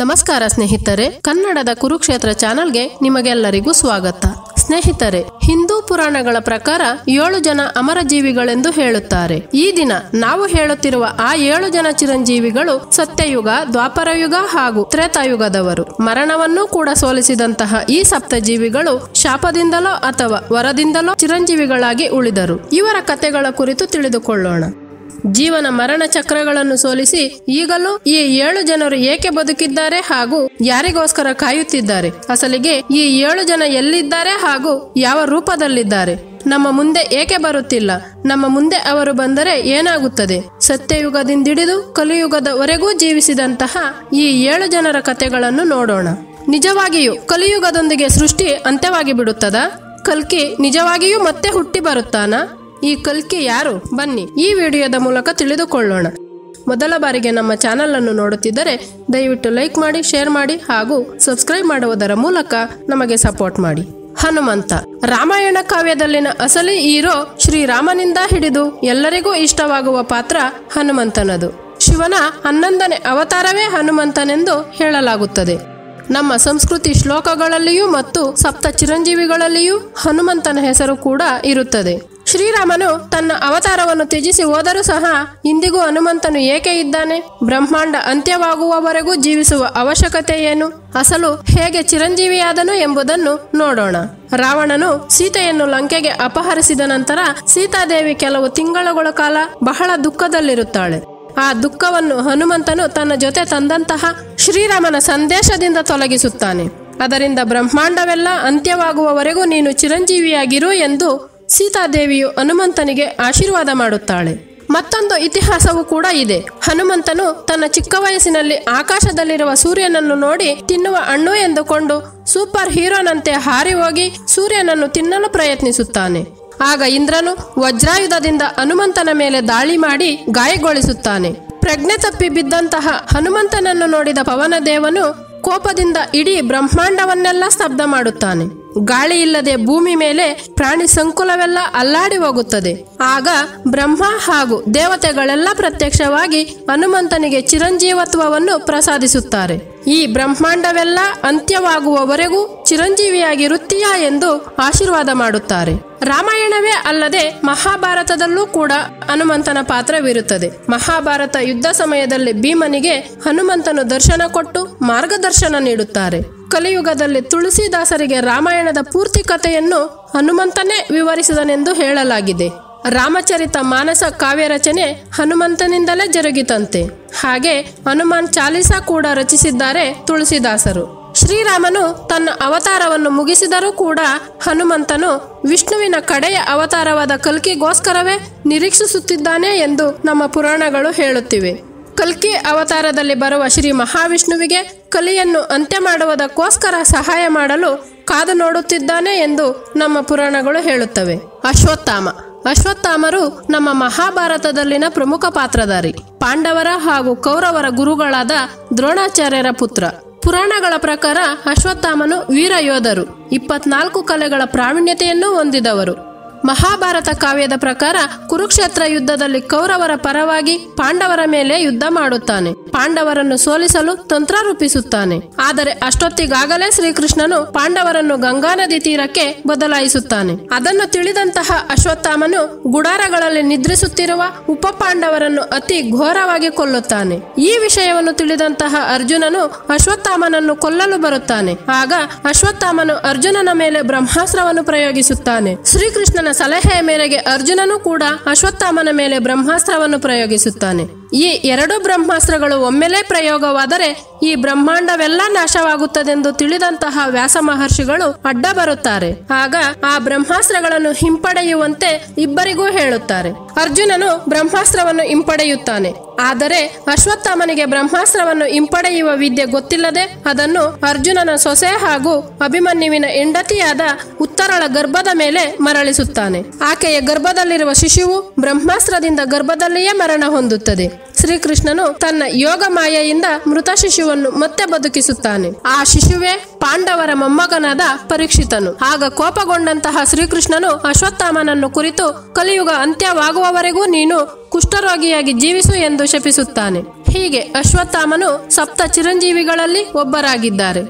ನಮಸ್ಕಾರ ಸ್ನೇಹಿತರೆ, ಕನ್ನಡದ ಕುರುಕ್ಷೇತ್ರ ಚಾನೆಲ್ಗೆ ನಿಮಗೆಲ್ಲರಿಗೂ ಸ್ವಾಗತ. ಸ್ನೇಹಿತರೆ, ಹಿಂದೂ ಪುರಾಣಗಳ ಪ್ರಕಾರ 7 ಜನ ಅಮರ ಜೀವಿಗಳೆಂದು ಹೇಳುತ್ತಾರೆ. ಈ ದಿನ ನಾವು ಹೇಳುತ್ತಿರುವ ಆ 7 ಜನ ಚಿರಂಜೀವಿಗಳು ಸತ್ಯಯುಗ, ದ್ವಾಪರ ಯುಗ ಹಾಗೂ ತ್ರೇತಾಯುಗದವರು. ಮರಣವನ್ನು ಕೂಡ ಸೋಲಿಸಿದಂತಹ ಈ ಸಪ್ತ ಜೀವಿಗಳು ಶಾಪದಿಂದಲೋ ಅಥವಾ ವರದಿಂದಲೋ ಚಿರಂಜೀವಿಗಳಾಗಿ ಉಳಿದರು. ಇವರ ಕಥೆಗಳ ಕುರಿತು ತಿಳಿದುಕೊಳ್ಳೋಣ. ಜೀವನ ಮರಣ ಚಕ್ರಗಳನ್ನು ಸೋಲಿಸಿ ಈಗಲೂ ಈ 7 ಜನರು ಏಕೆ ಬದುಕಿದ್ದಾರೆ ಹಾಗೂ ಯಾರಿಗೋಸ್ಕರ ಕಾಯುತ್ತಿದ್ದಾರೆ, ಅಸಲಿಗೆ ಈ 7 ಜನ ಎಲ್ಲಿದ್ದಾರೆ ಹಾಗೂ ಯಾವ ರೂಪದಲ್ಲಿದ್ದಾರೆ, ನಮ್ಮ ಮುಂದೆ ಏಕೆ ಬರುತ್ತಿಲ್ಲ, ನಮ್ಮ ಮುಂದೆ ಅವರು ಬಂದರೆ ಏನಾಗುತ್ತದೆ, ಸತ್ಯಯುಗದಿಂದಿಡಿದು ಕಲಿಯುಗದವರೆಗೂ ಜೀವಿಸಿದಂತಹ ಈ 7 ಜನರ ಕಥೆಗಳನ್ನು ನೋಡೋಣ. ನಿಜವಾಗಿಯೂ ಕಲಿಯುಗದೊಂದಿಗೆ ಸೃಷ್ಟಿ ಅಂತ್ಯವಾಗಿ ಬಿಡುತ್ತದಾ? ಕಲ್ಕಿ ನಿಜವಾಗಿಯೂ ಮತ್ತೆ ಹುಟ್ಟಿ ಬರುತ್ತಾನಾ? ಈ ಕಲ್ಕಿ ಯಾರು? ಬನ್ನಿ ಈ ವಿಡಿಯೋದ ಮೂಲಕ ತಿಳಿದುಕೊಳ್ಳೋಣ. ಮೊದಲ ಬಾರಿಗೆ ನಮ್ಮ ಚಾನೆಲ್ ಅನ್ನು ನೋಡುತ್ತಿದ್ದರೆ ದಯವಿಟ್ಟು ಲೈಕ್ ಮಾಡಿ, ಶೇರ್ ಮಾಡಿ ಹಾಗೂ ಸಬ್ಸ್ಕ್ರೈಬ್ ಮಾಡುವುದರ ಮೂಲಕ ನಮಗೆ ಸಪೋರ್ಟ್ ಮಾಡಿ. ಹನುಮಂತ ರಾಮಾಯಣ ಕಾವ್ಯದಲ್ಲಿನ ಅಸಲಿ ಹೀರೋ ಶ್ರೀರಾಮನಿಂದ ಹಿಡಿದು ಎಲ್ಲರಿಗೂ ಇಷ್ಟವಾಗುವ ಪಾತ್ರ ಹನುಮಂತನದು. ಶಿವನ 11ನೇ ಅವತಾರವೇ ಹನುಮಂತನೆಂದು ಹೇಳಲಾಗುತ್ತದೆ. ನಮ್ಮ ಸಂಸ್ಕೃತಿ ಶ್ಲೋಕಗಳಲ್ಲಿಯೂ ಮತ್ತು ಸಪ್ತ ಚಿರಂಜೀವಿಗಳಲ್ಲಿಯೂ ಹನುಮಂತನ ಹೆಸರು ಕೂಡ ಇರುತ್ತದೆ. ಶ್ರೀರಾಮನು ತನ್ನ ಅವತಾರವನ್ನು ತ್ಯಜಿಸಿ ಹೋದರೂ ಸಹ ಇಂದಿಗೂ ಹನುಮಂತನು ಏಕೆ ಇದ್ದಾನೆ? ಬ್ರಹ್ಮಾಂಡ ಅಂತ್ಯವಾಗುವವರೆಗೂ ಜೀವಿಸುವ ಅವಶ್ಯಕತೆ ಏನು? ಅಸಲು ಹೇಗೆ ಚಿರಂಜೀವಿಯಾದನು ಎಂಬುದನ್ನು ನೋಡೋಣ. ರಾವಣನು ಸೀತೆಯನ್ನು ಲಂಕೆಗೆ ಅಪಹರಿಸಿದ ನಂತರ ಸೀತಾದೇವಿ ಕೆಲವು ತಿಂಗಳುಗಳ ಕಾಲ ಬಹಳ ದುಃಖದಲ್ಲಿರುತ್ತಾಳೆ. ಆ ದುಃಖವನ್ನು ಹನುಮಂತನು ತನ್ನ ಜೊತೆ ತಂದಂತಹ ಶ್ರೀರಾಮನ ಸಂದೇಶದಿಂದ ತೊಲಗಿಸುತ್ತಾನೆ. ಅದರಿಂದ ಬ್ರಹ್ಮಾಂಡವೆಲ್ಲ ಅಂತ್ಯವಾಗುವವರೆಗೂ ನೀನು ಚಿರಂಜೀವಿಯಾಗಿರು ಎಂದು ಸೀತಾದೇವಿಯು ಹನುಮಂತನಿಗೆ ಆಶೀರ್ವಾದ ಮಾಡುತ್ತಾಳೆ. ಮತ್ತೊಂದು ಇತಿಹಾಸವೂ ಕೂಡ ಇದೆ. ಹನುಮಂತನು ತನ್ನ ಚಿಕ್ಕ ವಯಸ್ಸಿನಲ್ಲಿ ಆಕಾಶದಲ್ಲಿರುವ ಸೂರ್ಯನನ್ನು ನೋಡಿ ತಿನ್ನುವ ಹಣ್ಣು ಎಂದುಕೊಂಡು ಸೂಪರ್ ಹೀರೋನಂತೆ ಹಾರಿ ಹೋಗಿ ಸೂರ್ಯನನ್ನು ತಿನ್ನಲು ಪ್ರಯತ್ನಿಸುತ್ತಾನೆ. ಆಗ ಇಂದ್ರನು ವಜ್ರಾಯುಧದಿಂದ ಹನುಮಂತನ ಮೇಲೆ ದಾಳಿ ಮಾಡಿ ಗಾಯಗೊಳಿಸುತ್ತಾನೆ. ಪ್ರಜ್ಞೆ ತಪ್ಪಿ ಬಿದ್ದಂತಹ ಹನುಮಂತನನ್ನು ನೋಡಿದ ಪವನದೇವನು ಕೋಪದಿಂದ ಇಡೀ ಬ್ರಹ್ಮಾಂಡವನ್ನೆಲ್ಲ ಸ್ತಬ್ಧ ಮಾಡುತ್ತಾನೆ. ಗಾಳಿ ಇಲ್ಲದೆ ಭೂಮಿ ಮೇಲೆ ಪ್ರಾಣಿ ಸಂಕುಲವೆಲ್ಲ ಅಲ್ಲಾಡಿ ಹೋಗುತ್ತದೆ. ಆಗ ಬ್ರಹ್ಮ ಹಾಗೂ ದೇವತೆಗಳೆಲ್ಲ ಪ್ರತ್ಯಕ್ಷವಾಗಿ ಹನುಮಂತನಿಗೆ ಚಿರಂಜೀವತ್ವವನ್ನು ಪ್ರಸಾದಿಸುತ್ತಾರೆ. ಈ ಬ್ರಹ್ಮಾಂಡವೆಲ್ಲ ಅಂತ್ಯವಾಗುವವರೆಗೂ ಚಿರಂಜೀವಿಯಾಗಿ ವೃತ್ತಿಯ ಎಂದು ಆಶೀರ್ವಾದ ಮಾಡುತ್ತಾರೆ. ರಾಮಾಯಣವೇ ಅಲ್ಲದೆ ಮಹಾಭಾರತದಲ್ಲೂ ಕೂಡ ಹನುಮಂತನ ಪಾತ್ರವಿರುತ್ತದೆ. ಮಹಾಭಾರತ ಯುದ್ಧ ಸಮಯದಲ್ಲಿ ಭೀಮನಿಗೆ ಹನುಮಂತನು ದರ್ಶನ ಕೊಟ್ಟು ಮಾರ್ಗದರ್ಶನ ನೀಡುತ್ತಾರೆ. ಕಲಿಯುಗದಲ್ಲಿ ತುಳಸಿದಾಸರಿಗೆ ರಾಮಾಯಣದ ಪೂರ್ತಿ ಕಥೆಯನ್ನು ಹನುಮಂತನೇ ವಿವರಿಸಿದನೆಂದು ಹೇಳಲಾಗಿದೆ. ರಾಮಚರಿತ ಮಾನಸ ಕಾವ್ಯ ರಚನೆ ಹನುಮಂತನಿಂದಲೇ ಜರುಗಿತಂತೆ. ಹಾಗೆ ಹನುಮಾನ್ ಚಾಲೀಸ ಕೂಡ ರಚಿಸಿದ್ದಾರೆ ತುಳಸಿದಾಸರು. ಶ್ರೀರಾಮನು ತನ್ನ ಅವತಾರವನ್ನು ಮುಗಿಸಿದರೂ ಕೂಡ ಹನುಮಂತನು ವಿಷ್ಣುವಿನ ಕಡೆಯ ಅವತಾರವಾದ ಕಲ್ಕಿಗೋಸ್ಕರವೇ ನಿರೀಕ್ಷಿಸುತ್ತಿದ್ದಾನೆ ಎಂದು ನಮ್ಮ ಪುರಾಣಗಳು ಹೇಳುತ್ತಿವೆ. ಕಲ್ಕಿ ಅವತಾರದಲ್ಲಿ ಬರುವ ಶ್ರೀ ಮಹಾವಿಷ್ಣುವಿಗೆ ಕಲಿಯನ್ನು ಅಂತ್ಯ ಮಾಡುವುದಕ್ಕೋಸ್ಕರ ಸಹಾಯ ಮಾಡಲು ಕಾದು ನೋಡುತ್ತಿದ್ದಾನೆ ಎಂದು ನಮ್ಮ ಪುರಾಣಗಳು ಹೇಳುತ್ತವೆ. ಅಶ್ವತ್ಥಾಮರು ನಮ್ಮ ಮಹಾಭಾರತದಲ್ಲಿನ ಪ್ರಮುಖ ಪಾತ್ರಧಾರಿ. ಪಾಂಡವರ ಹಾಗೂ ಕೌರವರ ಗುರುಗಳಾದ ದ್ರೋಣಾಚಾರ್ಯರ ಪುತ್ರ. ಪುರಾಣಗಳ ಪ್ರಕಾರ ಅಶ್ವತ್ಥಾಮನು ವೀರ ಯೋಧರು, 24 ಕಲೆಗಳ ಪ್ರಾವೀಣ್ಯತೆಯನ್ನು ಹೊಂದಿದವರು. ಮಹಾಭಾರತ ಕಾವ್ಯದ ಪ್ರಕಾರ ಕುರುಕ್ಷೇತ್ರ ಯುದ್ಧದಲ್ಲಿ ಕೌರವರ ಪರವಾಗಿ ಪಾಂಡವರ ಮೇಲೆ ಯುದ್ಧ ಮಾಡುತ್ತಾನೆ. ಪಾಂಡವರನ್ನು ಸೋಲಿಸಲು ತಂತ್ರ ರೂಪಿಸುತ್ತಾನೆ. ಆದರೆ ಅಷ್ಟೊತ್ತಿಗಾಗಲೇ ಶ್ರೀಕೃಷ್ಣನು ಪಾಂಡವರನ್ನು ಗಂಗಾ ನದಿ ತೀರಕ್ಕೆ ಬದಲಾಯಿಸುತ್ತಾನೆ. ಅದನ್ನು ತಿಳಿದಂತಹ ಅಶ್ವತ್ಥಾಮನು ಗುಡಾರಗಳಲ್ಲಿ ನಿದ್ರಿಸುತ್ತಿರುವ ಉಪ ಪಾಂಡವರನ್ನು ಅತಿ ಘೋರವಾಗಿ ಕೊಲ್ಲುತ್ತಾನೆ. ಈ ವಿಷಯವನ್ನು ತಿಳಿದಂತಹ ಅರ್ಜುನನು ಅಶ್ವತ್ಥಾಮನನ್ನು ಕೊಲ್ಲಲು ಬರುತ್ತಾನೆ. ಆಗ ಅಶ್ವತ್ಥಾಮನು ಅರ್ಜುನನ ಮೇಲೆ ಬ್ರಹ್ಮಾಸ್ತ್ರವನ್ನು ಪ್ರಯೋಗಿಸುತ್ತಾನೆ. ಶ್ರೀಕೃಷ್ಣನ ಸಲಹೆಯ ಮೇರೆಗೆ ಅರ್ಜುನನು ಕೂಡ ಅಶ್ವತ್ಥಾಮನ ಮೇಲೆ ಬ್ರಹ್ಮಾಸ್ತ್ರವನ್ನು ಪ್ರಯೋಗಿಸುತ್ತಾನೆ. ಈ 2 ಬ್ರಹ್ಮಾಸ್ತ್ರಗಳು ಒಮ್ಮೆಲೇ ಪ್ರಯೋಗವಾದರೆ ಈ ಬ್ರಹ್ಮಾಂಡವೆಲ್ಲ ನಾಶವಾಗುತ್ತದೆಂದು ತಿಳಿದಂತಹ ವ್ಯಾಸ ಮಹರ್ಷಿಗಳು ಅಡ್ಡ ಬರುತ್ತಾರೆ. ಆಗ ಆ ಬ್ರಹ್ಮಾಸ್ತ್ರಗಳನ್ನು ಹಿಂಪಡೆಯುವಂತೆ ಇಬ್ಬರಿಗೂ ಹೇಳುತ್ತಾರೆ. ಅರ್ಜುನನು ಬ್ರಹ್ಮಾಸ್ತ್ರವನ್ನು ಹಿಂಪಡೆಯುತ್ತಾನೆ. ಆದರೆ ಅಶ್ವತ್ಥಾಮನಿಗೆ ಬ್ರಹ್ಮಾಸ್ತ್ರವನ್ನು ಹಿಂಪಡೆಯುವ ವಿದ್ಯೆ ಗೊತ್ತಿಲ್ಲದೆ ಅದನ್ನು ಅರ್ಜುನನ ಸೊಸೆ ಹಾಗೂ ಅಭಿಮನ್ಯುವಿನ ಹೆಂಡತಿಯಾದ ಉತ್ತರಳ ಗರ್ಭದ ಮೇಲೆ ಮರಳಿಸುತ್ತಾನೆ. ಆಕೆಯ ಗರ್ಭದಲ್ಲಿರುವ ಶಿಶುವು ಬ್ರಹ್ಮಾಸ್ತ್ರದಿಂದ ಗರ್ಭದಲ್ಲಿಯೇ ಮರಣ ಹೊಂದುತ್ತದೆ. ಶ್ರೀಕೃಷ್ಣನು ತನ್ನ ಯೋಗ ಮಾಯೆಯಿಂದ ಮೃತ ಶಿಶುವನ್ನು ಮತ್ತೆ ಬದುಕಿಸುತ್ತಾನೆ. ಆ ಶಿಶುವೇ ಪಾಂಡವರ ಮೊಮ್ಮಗನಾದ ಪರೀಕ್ಷಿತನು. ಆಗ ಕೋಪಗೊಂಡಂತಹ ಶ್ರೀಕೃಷ್ಣನು ಅಶ್ವತ್ಥಾಮನನ್ನು ಕುರಿತು ಕಲಿಯುಗ ಅಂತ್ಯವಾಗುವವರೆಗೂ ನೀನು ಕುಷ್ಠರೋಗಿಯಾಗಿ ಜೀವಿಸು ಎಂದು ಶಪಿಸುತ್ತಾನೆ. ಹೀಗೆ ಅಶ್ವತ್ಥಾಮನು ಸಪ್ತ ಚಿರಂಜೀವಿಗಳಲ್ಲಿ ಒಬ್ಬರಾಗಿದ್ದಾರೆ.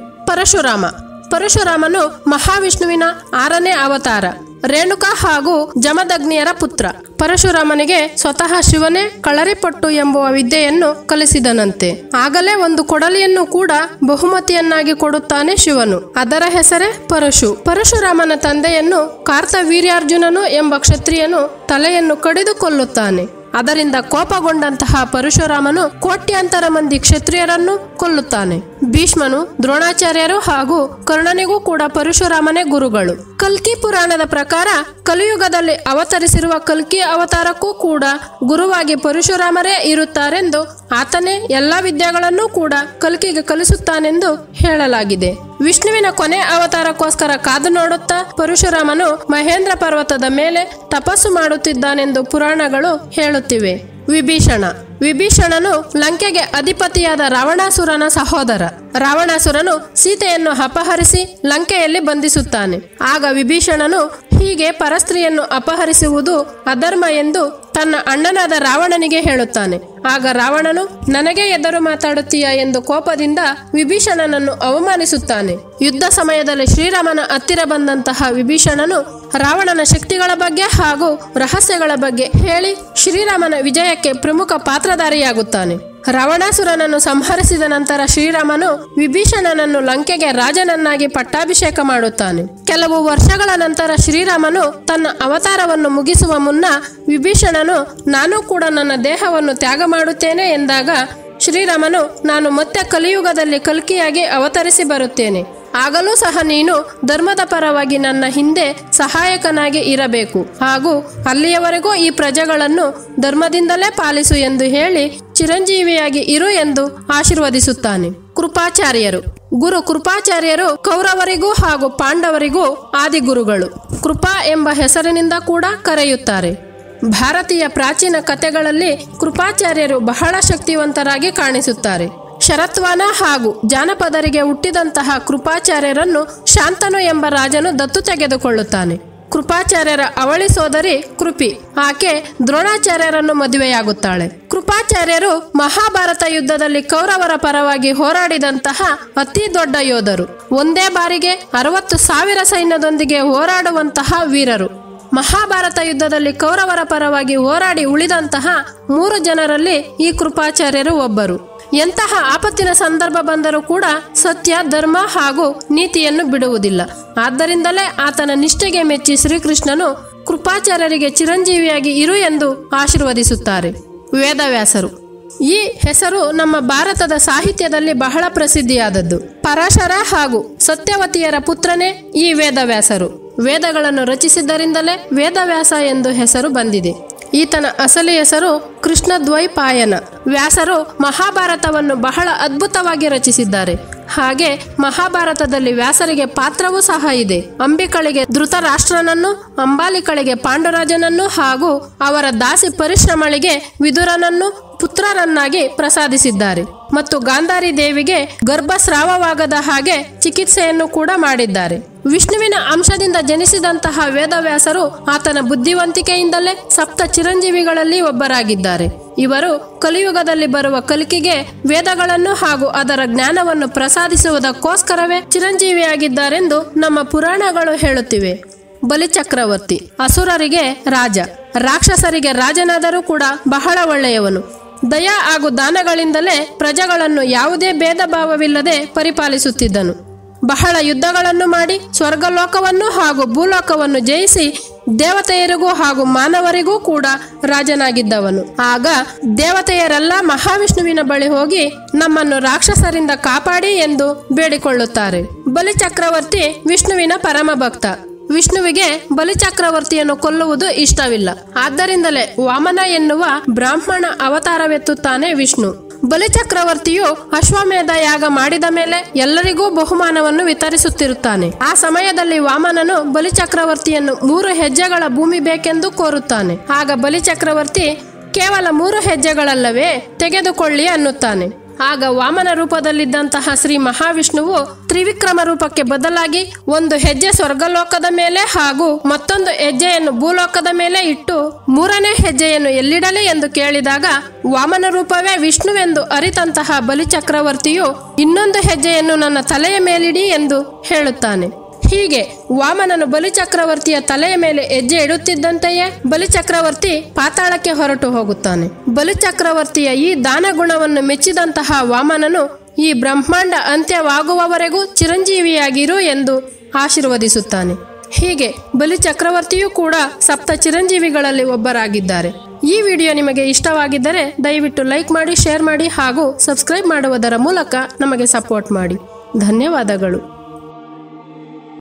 ಪರಶುರಾಮನು ಮಹಾವಿಷ್ಣುವಿನ 6ನೇ ಅವತಾರ, ರೇಣುಕಾ ಹಾಗೂ ಜಮದಗ್ನಿಯರ ಪುತ್ರ. ಪರಶುರಾಮನಿಗೆ ಸ್ವತಃ ಶಿವನೇ ಕಳರಿಪಟ್ಟು ಎಂಬುವ ವಿದ್ಯೆಯನ್ನು ಕಲಿಸಿದನಂತೆ. ಆಗಲೇ ಒಂದು ಕೊಡಲಿಯನ್ನು ಕೂಡ ಬಹುಮತಿಯನ್ನಾಗಿ ಕೊಡುತ್ತಾನೆ ಶಿವನು, ಅದರ ಹೆಸರೇ ಪರಶು. ಪರಶುರಾಮನ ತಂದೆಯನ್ನು ಕಾರ್ತವೀರ್ಯಾರ್ಜುನನು ಎಂಬ ಕ್ಷತ್ರಿಯನು ತಲೆಯನ್ನು ಕಡಿದು ಕೊಲ್ಲುತ್ತಾನೆ. ಅದರಿಂದ ಕೋಪಗೊಂಡಂತಹ ಪರಶುರಾಮನು ಕೋಟ್ಯಾಂತರ ಮಂದಿ ಕ್ಷತ್ರಿಯರನ್ನು ಕೊಲ್ಲುತ್ತಾನೆ. ಭೀಷ್ಮನು, ದ್ರೋಣಾಚಾರ್ಯರು ಹಾಗೂ ಕರ್ಣನಿಗೂ ಕೂಡ ಪರಶುರಾಮನೇ ಗುರುಗಳು. ಕಲ್ಕಿ ಪುರಾಣದ ಪ್ರಕಾರ ಕಲಿಯುಗದಲ್ಲಿ ಅವತರಿಸಿರುವ ಕಲ್ಕಿ ಅವತಾರಕ್ಕೂ ಕೂಡ ಗುರುವಾಗಿ ಪರಶುರಾಮರೇ ಇರುತ್ತಾರೆಂದು, ಆತನೇ ಎಲ್ಲಾ ವಿದ್ಯೆಗಳನ್ನು ಕೂಡ ಕಲ್ಕಿಗೆ ಕಲಿಸುತ್ತಾನೆಂದು ಹೇಳಲಾಗಿದೆ. ವಿಷ್ಣುವಿನ ಕೊನೆ ಅವತಾರಕ್ಕೋಸ್ಕರ ಕಾದು ನೋಡುತ್ತಾ ಪರಶುರಾಮನು ಮಹೇಂದ್ರ ಪರ್ವತದ ಮೇಲೆ ತಪಸ್ಸು ಮಾಡುತ್ತಿದ್ದಾನೆಂದು ಪುರಾಣಗಳು ಹೇಳುತ್ತಿವೆ. ವಿಭೀಷಣನು ಲಂಕೆಗೆ ಅಧಿಪತಿಯಾದ ರಾವಣಾಸುರನ ಸಹೋದರ. ರಾವಣಾಸುರನು ಸೀತೆಯನ್ನು ಅಪಹರಿಸಿ ಲಂಕೆಯಲ್ಲಿ ಬಂಧಿಸುತ್ತಾನೆ. ಆಗ ವಿಭೀಷಣನು ಹೀಗೆ ಪರಸ್ತ್ರೀಯನ್ನು ಅಪಹರಿಸುವುದು ಅಧರ್ಮ ಎಂದು ತನ್ನ ಅಣ್ಣನಾದ ರಾವಣನಿಗೆ ಹೇಳುತ್ತಾನೆ. ಆಗ ರಾವಣನು, ನನಗೆ ಎದುರು ಮಾತಾಡುತ್ತೀಯ ಎಂದು ಕೋಪದಿಂದ ವಿಭೀಷಣನನ್ನು ಅವಮಾನಿಸುತ್ತಾನೆ. ಯುದ್ಧ ಸಮಯದಲ್ಲಿ ಶ್ರೀರಾಮನ ಹತ್ತಿರ ಬಂದಂತಹ ವಿಭೀಷಣನು ರಾವಣನ ಶಕ್ತಿಗಳ ಬಗ್ಗೆ ಹಾಗೂ ರಹಸ್ಯಗಳ ಬಗ್ಗೆ ಹೇಳಿ ಶ್ರೀರಾಮನ ವಿಜಯಕ್ಕೆ ಪ್ರಮುಖ ಪಾತ್ರಧಾರಿಯಾಗುತ್ತಾನೆ. ರಾವಣಾಸುರನನ್ನು ಸಂಹರಿಸಿದ ನಂತರ ಶ್ರೀರಾಮನು ವಿಭೀಷಣನನ್ನು ಲಂಕೆಗೆ ರಾಜನನ್ನಾಗಿ ಪಟ್ಟಾಭಿಷೇಕ ಮಾಡುತ್ತಾನೆ. ಕೆಲವು ವರ್ಷಗಳ ನಂತರ ಶ್ರೀರಾಮನು ತನ್ನ ಅವತಾರವನ್ನು ಮುಗಿಸುವ ಮುನ್ನ ವಿಭೀಷಣನು, ನಾನು ಕೂಡ ನನ್ನ ದೇಹವನ್ನು ತ್ಯಾಗ ಮಾಡುತ್ತೇನೆ ಎಂದಾಗ ಶ್ರೀರಾಮನು, ನಾನು ಮತ್ತೆ ಕಲಿಯುಗದಲ್ಲಿ ಕಲ್ಕಿಯಾಗಿ ಅವತರಿಸಿ ಬರುತ್ತೇನೆ, ಆಗಲೂ ಸಹ ನೀನು ಧರ್ಮದ ಪರವಾಗಿ ನನ್ನ ಹಿಂದೆ ಸಹಾಯಕನಾಗಿ ಇರಬೇಕು ಹಾಗೂ ಅಲ್ಲಿಯವರೆಗೂ ಈ ಪ್ರಜೆಗಳನ್ನು ಧರ್ಮದಿಂದಲೇ ಪಾಲಿಸು ಎಂದು ಹೇಳಿ ಚಿರಂಜೀವಿಯಾಗಿ ಇರು ಎಂದು ಆಶೀರ್ವದಿಸುತ್ತಾನೆ. ಗುರು ಕೃಪಾಚಾರ್ಯರು ಕೌರವರಿಗೂ ಹಾಗೂ ಪಾಂಡವರಿಗೂ ಆದಿಗುರುಗಳು. ಕೃಪಾ ಎಂಬ ಹೆಸರಿನಿಂದ ಕೂಡ ಕರೆಯುತ್ತಾರೆ. ಭಾರತೀಯ ಪ್ರಾಚೀನ ಕಥೆಗಳಲ್ಲಿ ಕೃಪಾಚಾರ್ಯರು ಬಹಳ ಶಕ್ತಿವಂತರಾಗಿ ಕಾಣಿಸುತ್ತಾರೆ. ಶರತ್ವಾನ ಹಾಗೂ ಜಾನಪದರಿಗೆ ಹುಟ್ಟಿದಂತಹ ಕೃಪಾಚಾರ್ಯರನ್ನು ಶಾಂತನು ಎಂಬ ರಾಜನು ದತ್ತು ತೆಗೆದುಕೊಳ್ಳುತ್ತಾನೆ. ಕೃಪಾಚಾರ್ಯರ ಅವಳಿ ಸೋದರಿ ಕೃಪಿ, ಆಕೆ ದ್ರೋಣಾಚಾರ್ಯರನ್ನು ಮದುವೆಯಾಗುತ್ತಾಳೆ. ಕೃಪಾಚಾರ್ಯರು ಮಹಾಭಾರತ ಯುದ್ಧದಲ್ಲಿ ಕೌರವರ ಪರವಾಗಿ ಹೋರಾಡಿದಂತಹ ಅತಿ ದೊಡ್ಡ ಯೋಧರು. ಒಂದೇ ಬಾರಿಗೆ 60,000 ಸೈನ್ಯದೊಂದಿಗೆ ಹೋರಾಡುವಂತಹ ವೀರರು. ಮಹಾಭಾರತ ಯುದ್ಧದಲ್ಲಿ ಕೌರವರ ಪರವಾಗಿ ಹೋರಾಡಿ ಉಳಿದಂತಹ 3 ಜನರಲ್ಲಿ ಈ ಕೃಪಾಚಾರ್ಯರು ಒಬ್ಬರು. ಎಂತಹ ಆಪತ್ತಿನ ಸಂದರ್ಭ ಬಂದರೂ ಕೂಡ ಸತ್ಯ, ಧರ್ಮ ಹಾಗೂ ನೀತಿಯನ್ನು ಬಿಡುವುದಿಲ್ಲ. ಆದ್ದರಿಂದಲೇ ಆತನ ನಿಷ್ಠೆಗೆ ಮೆಚ್ಚಿ ಶ್ರೀಕೃಷ್ಣನು ಕೃಪಾಚಾರ್ಯರಿಗೆ ಚಿರಂಜೀವಿಯಾಗಿ ಇರು ಎಂದು ಆಶೀರ್ವದಿಸುತ್ತಾರೆ. ವೇದವ್ಯಾಸರು ಈ ಹೆಸರು ನಮ್ಮ ಭಾರತದ ಸಾಹಿತ್ಯದಲ್ಲಿ ಬಹಳ ಪ್ರಸಿದ್ಧಿಯಾದದ್ದು. ಪರಾಶರ ಹಾಗೂ ಸತ್ಯವತಿಯರ ಪುತ್ರನೇ ಈ ವೇದವ್ಯಾಸರು. ವೇದಗಳನ್ನು ರಚಿಸಿದ್ದರಿಂದಲೇ ವೇದವ್ಯಾಸ ಎಂದು ಹೆಸರು ಬಂದಿದೆ. ಈತನ ಅಸಲಿ ಹೆಸರು ಕೃಷ್ಣದ್ವೈಪಾಯನ. ವ್ಯಾಸರು ಮಹಾಭಾರತವನ್ನು ಬಹಳ ಅದ್ಭುತವಾಗಿ ರಚಿಸಿದ್ದಾರೆ. ಹಾಗೆ ಮಹಾಭಾರತದಲ್ಲಿ ವ್ಯಾಸರಿಗೆ ಪಾತ್ರವೂ ಸಹ ಇದೆ. ಅಂಬಿಕಳಿಗೆ ಧೃತರಾಷ್ಟ್ರನನ್ನು, ಅಂಬಾಲಿಕಳಿಗೆ ಪಾಂಡುರಾಜನನ್ನು ಹಾಗೂ ಅವರ ದಾಸಿ ಪರಿಶ್ರಮಳಿಗೆ ವಿದುರನನ್ನು ಪುತ್ರರನ್ನಾಗಿ ಪ್ರಸಾದಿಸಿದ್ದಾರೆ ಮತ್ತು ಗಾಂಧಾರಿ ದೇವಿಗೆ ಗರ್ಭಸ್ರಾವವಾಗದ ಹಾಗೆ ಚಿಕಿತ್ಸೆಯನ್ನು ಕೂಡ ಮಾಡಿದ್ದಾರೆ. ವಿಷ್ಣುವಿನ ಅಂಶದಿಂದ ಜನಿಸಿದಂತಹ ವೇದವ್ಯಾಸರು ಆತನ ಬುದ್ಧಿವಂತಿಕೆಯಿಂದಲೇ ಸಪ್ತ ಚಿರಂಜೀವಿಗಳಲ್ಲಿ ಒಬ್ಬರಾಗಿದ್ದಾರೆ. ಇವರು ಕಲಿಯುಗದಲ್ಲಿ ಬರುವ ಕಲ್ಕಿಗೆ ವೇದಗಳನ್ನು ಹಾಗೂ ಅದರ ಜ್ಞಾನವನ್ನು ಪ್ರಸಾದಿಸುವುದಕ್ಕೋಸ್ಕರವೇ ಚಿರಂಜೀವಿಯಾಗಿದ್ದಾರೆಂದು ನಮ್ಮ ಪುರಾಣಗಳು ಹೇಳುತ್ತಿವೆ. ಬಲಿಚಕ್ರವರ್ತಿ ಅಸುರರಿಗೆ ರಾಜ, ರಾಕ್ಷಸರಿಗೆ ರಾಜನಾದರೂ ಕೂಡ ಬಹಳ ಒಳ್ಳೆಯವನು. ದಯಾ ಹಾಗೂ ದಾನಗಳಿಂದಲೇ ಪ್ರಜೆಗಳನ್ನು ಯಾವುದೇ ಭೇದ ಭಾವವಿಲ್ಲದೆ ಪರಿಪಾಲಿಸುತ್ತಿದ್ದನು. ಬಹಳ ಯುದ್ಧಗಳನ್ನು ಮಾಡಿ ಸ್ವರ್ಗಲೋಕವನ್ನು ಹಾಗೂ ಭೂಲೋಕವನ್ನು ಜಯಿಸಿ ದೇವತೆಯರಿಗೂ ಹಾಗೂ ಮಾನವರಿಗೂ ಕೂಡ ರಾಜನಾಗಿದ್ದವನು. ಆಗ ದೇವತೆಯರೆಲ್ಲ ಮಹಾವಿಷ್ಣುವಿನ ಬಳಿ ಹೋಗಿ ನಮ್ಮನ್ನು ರಾಕ್ಷಸರಿಂದ ಕಾಪಾಡಿ ಎಂದು ಬೇಡಿಕೊಳ್ಳುತ್ತಾರೆ. ಬಲಿಚಕ್ರವರ್ತಿ ವಿಷ್ಣುವಿನ ಪರಮ ಭಕ್ತ. ವಿಷ್ಣುವಿಗೆ ಬಲಿಚಕ್ರವರ್ತಿಯನ್ನು ಕೊಲ್ಲುವುದು ಇಷ್ಟವಿಲ್ಲ. ಆದ್ದರಿಂದಲೇ ವಾಮನ ಎನ್ನುವ ಬ್ರಾಹ್ಮಣ ಅವತಾರವೆತ್ತುತ್ತಾನೆ ವಿಷ್ಣು. ಬಲಿಚಕ್ರವರ್ತಿಯು ಅಶ್ವಮೇಧ ಯಾಗ ಮಾಡಿದ ಮೇಲೆ ಎಲ್ಲರಿಗೂ ಬಹುಮಾನವನ್ನು ವಿತರಿಸುತ್ತಿರುತ್ತಾನೆ. ಆ ಸಮಯದಲ್ಲಿ ವಾಮನನು ಬಲಿಚಕ್ರವರ್ತಿಯನ್ನು 3 ಹೆಜ್ಜೆಗಳ ಭೂಮಿ ಬೇಕೆಂದು ಕೋರುತ್ತಾನೆ. ಆಗ ಬಲಿಚಕ್ರವರ್ತಿ, ಕೇವಲ 3 ಹೆಜ್ಜೆಗಳಲ್ಲವೇ, ತೆಗೆದುಕೊಳ್ಳಿ ಅನ್ನುತ್ತಾನೆ. ಆಗ ವಾಮನ ರೂಪದಲ್ಲಿದ್ದಂತಹ ಶ್ರೀ ಮಹಾವಿಷ್ಣುವು ತ್ರಿವಿಕ್ರಮ ರೂಪಕ್ಕೆ ಬದಲಾಗಿ ಒಂದು ಹೆಜ್ಜೆ ಸ್ವರ್ಗಲೋಕದ ಮೇಲೆ ಹಾಗೂ ಮತ್ತೊಂದು ಹೆಜ್ಜೆಯನ್ನು ಭೂಲೋಕದ ಮೇಲೆ ಇಟ್ಟು ಮೂರನೇ ಹೆಜ್ಜೆಯನ್ನು ಎಲ್ಲಿಡಲಿ ಎಂದು ಕೇಳಿದಾಗ ವಾಮನ ರೂಪವೇ ವಿಷ್ಣುವೆಂದು ಅರಿತಂತಹ ಬಲಿ ಚಕ್ರವರ್ತಿಯು ಇನ್ನೊಂದು ಹೆಜ್ಜೆಯನ್ನು ನನ್ನ ತಲೆಯ ಮೇಲಿಡಿ ಎಂದು ಹೇಳುತ್ತಾನೆ. ಹೀಗೆ ವಾಮನನು ಬಲಿಚಕ್ರವರ್ತಿಯ ತಲೆಯ ಮೇಲೆ ಹೆಜ್ಜೆ ಇಡುತ್ತಿದ್ದಂತೆಯೇ ಬಲಿಚಕ್ರವರ್ತಿ ಪಾತಾಳಕ್ಕೆ ಹೊರಟು ಹೋಗುತ್ತಾನೆ. ಬಲಿಚಕ್ರವರ್ತಿಯ ಈ ದಾನಗುಣವನ್ನು ಮೆಚ್ಚಿದಂತಹ ವಾಮನನು ಈ ಬ್ರಹ್ಮಾಂಡ ಅಂತ್ಯವಾಗುವವರೆಗೂ ಚಿರಂಜೀವಿಯಾಗಿರು ಎಂದು ಆಶೀರ್ವದಿಸುತ್ತಾನೆ. ಹೀಗೆ ಬಲಿಚಕ್ರವರ್ತಿಯೂ ಕೂಡ ಸಪ್ತ ಚಿರಂಜೀವಿಗಳಲ್ಲಿ ಒಬ್ಬರಾಗಿದ್ದಾರೆ. ಈ ವಿಡಿಯೋ ನಿಮಗೆ ಇಷ್ಟವಾಗಿದ್ದರೆ ದಯವಿಟ್ಟು ಲೈಕ್ ಮಾಡಿ, ಶೇರ್ ಮಾಡಿ ಹಾಗೂ ಸಬ್ಸ್ಕ್ರೈಬ್ ಮಾಡುವುದರ ಮೂಲಕ ನಮಗೆ ಸಪೋರ್ಟ್ ಮಾಡಿ. ಧನ್ಯವಾದಗಳು.